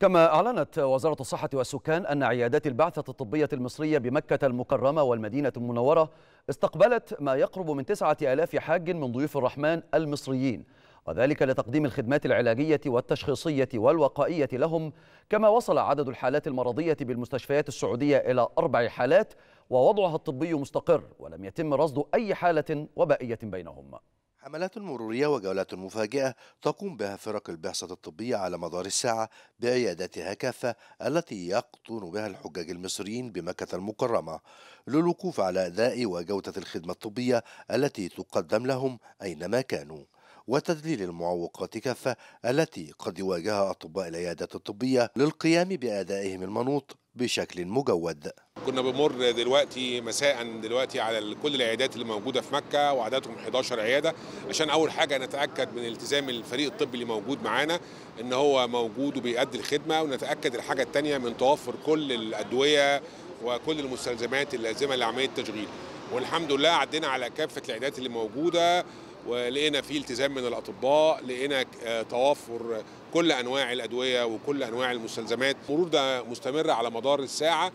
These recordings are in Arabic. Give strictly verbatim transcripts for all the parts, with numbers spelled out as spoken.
كما أعلنت وزارة الصحة والسكان أن عيادات البعثة الطبية المصرية بمكة المكرمة والمدينة المنورة استقبلت ما يقرب من تسعة آلاف حاج من ضيوف الرحمن المصريين، وذلك لتقديم الخدمات العلاجية والتشخيصية والوقائية لهم. كما وصل عدد الحالات المرضية بالمستشفيات السعودية إلى أربع حالات، ووضعها الطبي مستقر، ولم يتم رصد أي حالة وبائية بينهم. حملات مرورية وجولات مفاجئة تقوم بها فرق البعثة الطبية على مدار الساعة بعياداتها كافة التي يقطن بها الحجاج المصريين بمكة المكرمة، للوقوف على أداء وجودة الخدمة الطبية التي تقدم لهم أينما كانوا، وتذليل المعوقات كافة التي قد يواجهها أطباء العيادات الطبية للقيام بأدائهم المنوط بشكل مجود. كنا بمر دلوقتي مساء دلوقتي على كل العيادات اللي موجوده في مكه، وعددهم إحدى عشرة عياده، عشان اول حاجه نتاكد من التزام الفريق الطبي اللي موجود معانا ان هو موجود وبيؤدي الخدمه، ونتاكد الحاجه الثانيه من توفر كل الادويه وكل المستلزمات اللازمه لعمليه التشغيل. والحمد لله عدينا على كافه العيادات اللي موجوده ولقينا فيه التزام من الأطباء، لقينا توافر كل أنواع الأدوية وكل أنواع المستلزمات. المرور ده مستمر على مدار الساعة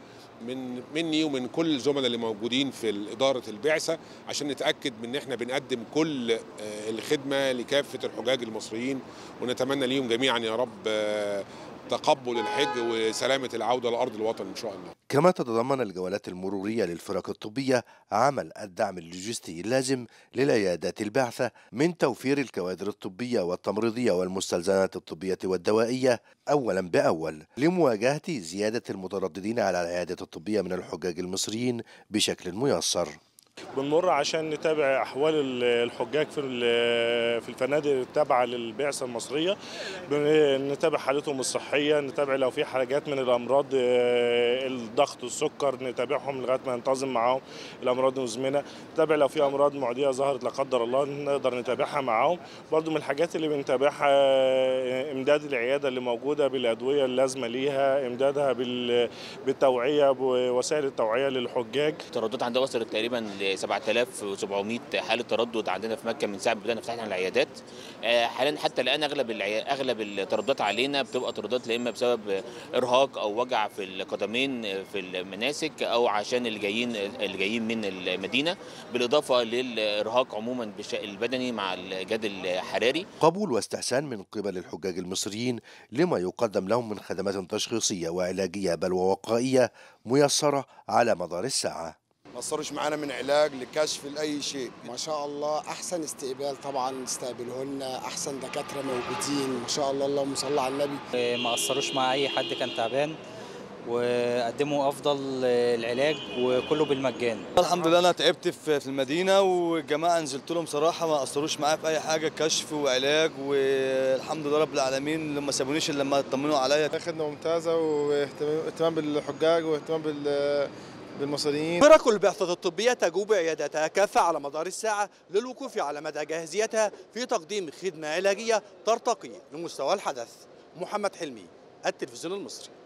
من مني ومن كل الزملاء اللي موجودين في إدارة البعثة، عشان نتأكد من إن إحنا بنقدم كل الخدمة لكافة الحجاج المصريين، ونتمنى ليهم جميعا يا رب تقبل الحج وسلامة العودة لأرض الوطن إن شاء الله. كما تتضمن الجولات المرورية للفرق الطبية عمل الدعم اللوجستي اللازم للعيادات البعثة من توفير الكوادر الطبية والتمريضية والمستلزمات الطبية والدوائية أولا بأول، لمواجهة زيادة المترددين على العيادات الطبية من الحجاج المصريين بشكل ميسر. بنمر عشان نتابع أحوال الحجاج في في الفنادق التابعة للبعثة المصرية، نتابع حالتهم الصحية، نتابع لو في حاجات من الأمراض الضغط والسكر نتابعهم لغاية ما ننتظم معاهم الأمراض المزمنة، نتابع لو في أمراض معدية ظهرت لا قدر الله نقدر نتابعها معاهم. برضو من الحاجات اللي بنتابعها إمداد العيادة اللي موجودة بالأدوية اللازمة ليها، إمدادها بالتوعية بوسائل التوعية للحجاج. الترددات عندها وصلت تقريبا سبعة آلاف وسبعمائة حاله تردد عندنا في مكه من ساعه ما بدانا فتحنا العيادات. حاليا حتى الان اغلب اغلب الترددات علينا بتبقى ترددات لا اما بسبب ارهاق او وجع في القدمين في المناسك، او عشان اللي جايين اللي جايين من المدينه، بالاضافه للارهاق عموما بالشق البدني مع الجهد الحراري. قبول واستحسان من قبل الحجاج المصريين لما يقدم لهم من خدمات تشخيصيه وعلاجيه بل ووقائيه ميسره على مدار الساعه. ما صارش معانا من علاج لكشف لأي شيء. ما شاء الله أحسن استقبال، طبعا استقبلوهن أحسن دكاترة موجودين ما شاء الله، اللهم صل على النبي. ما قصروش مع أي حد كان تعبان، وقدموا أفضل العلاج وكله بالمجان. الحمد لله أنا تعبت في المدينة والجماعة نزلت لهم صراحة ما قصروش معايا في أي حاجة، كشف وعلاج، والحمد لله رب العالمين لما سابونيش إلا لما اطمنوا عليا. خدمة ممتازة واهتمام بالحجاج واهتمام بال بالمصريين. فرق البعثة الطبية تجوب عياداتها كافة على مدار الساعة للوقوف على مدى جاهزيتها في تقديم خدمة علاجية ترتقي لمستوى الحدث. محمد حلمي، التلفزيون المصري.